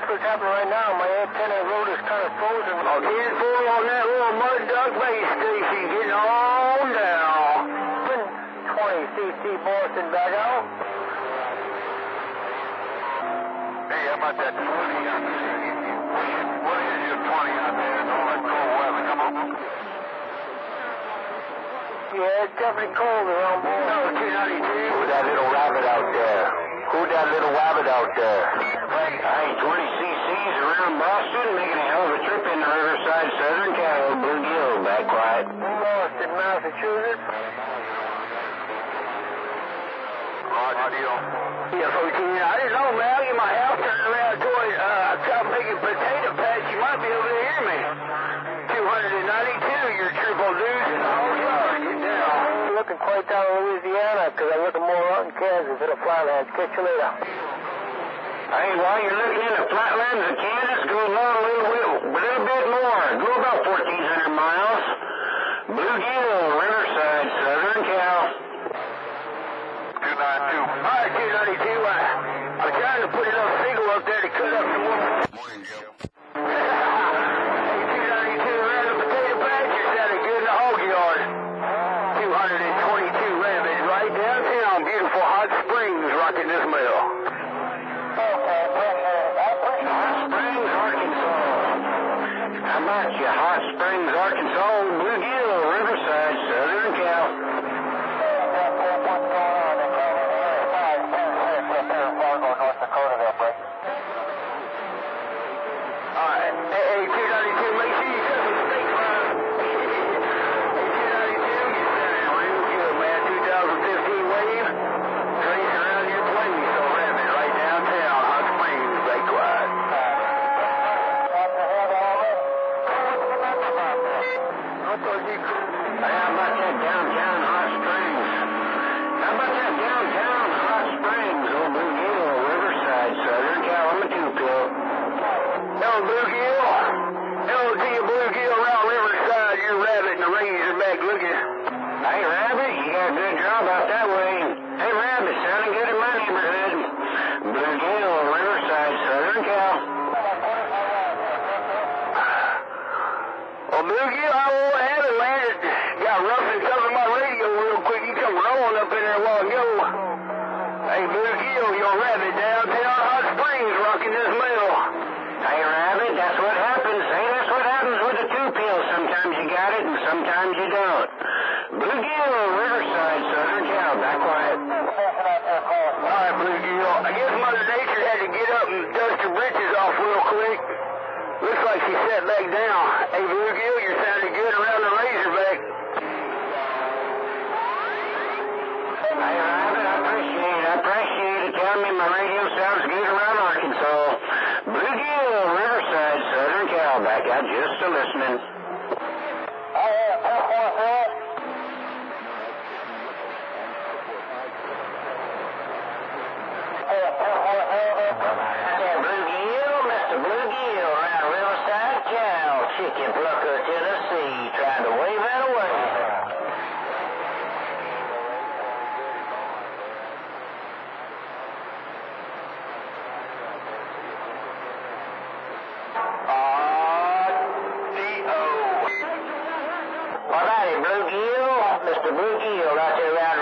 What's happening right now, my antenna road is kind of frozen. Oh, he's full on that little mud dog base station, getting on down. 20cc Boston back out. Hey, how about that 20 out there? What is your 20 out there? It's all that cold weather, come on. Yeah, it's definitely cold around board. No, 292. Who's that little rabbit out there? Who's that little rabbit out there? Hey, 20cc's around Boston, making a hell of a trip into Riverside, Southern Cal, BlueGill, back quiet. Boston, Massachusetts. Roger, deal. Yeah, 14, I didn't know, man. I'll get my house turned around toward, I tried making potato patch. You might be able to hear me. 292, your triple deuce. Oh, sorry, get down. I'm looking quite down in Louisiana, because I'm looking more out in Kansas at a flatland. Catch you later. Hey, while you're looking in the flatlands of Kansas, go along a little bit more. Go about 1,400 miles. BlueGill, Riverside, Southern Cal. 292. All right, 292. I'm trying to put enough signal up there to cut up the woman. Morning, Joe. Hey, 292, Rabbit Potato Patch is at a good hog yard. 222 Rabbit, right downtown. Beautiful hot springs rocking this mill. Yeah, Hot Springs, Arkansas, BlueGill, Riverside, Southern Cal. All right. Hey, 292, make sure you cut the snake line. Hey, 292, you said it real good, man. 2015 wave. Drinks around your place, so rabbit right downtown. Hot Springs, back wide. How about that downtown Hot Springs? How about that downtown Hot Springs? Oh, BlueGill, Riverside, Southern Cal, I'm a two-pill. Hello, BlueGill. Hello to you, BlueGill, around Riverside. Your rabbit and the razor back looking. Hey, Rabbit, you got a good job out that way. Hey, Rabbit, sounding good in my neighborhood. BlueGill, Riverside, Southern Cal. Well, BlueGill, I will have it landed. Got rough and covered my radio real quick. You come rolling up in there a while ago. Hey, BlueGill, your rabbit downtown Hot Springs rocking this mill. Hey, Rabbit, that's what happens. Hey, that's what happens with the two pill. Sometimes you got it and sometimes you don't. BlueGill, Riverside, Southern Cal, back quiet. All right, BlueGill. I guess Mother Nature had to get up and dust her britches off real quick. Looks like she sat back down. Hey, BlueGill, you're sounding good around the Razorback. Hey, Rabbit, I appreciate it. Tell me my radio sounds good around Arkansas. BlueGill, Riverside, Southern Cal, back out just to listening. I have a tough one for us. BlueGill, Mr. BlueGill, around Riverside Cal, Chicken Plucker, Tennessee, trying to wave that away. All righty, BlueGill, Mr. BlueGill, out there around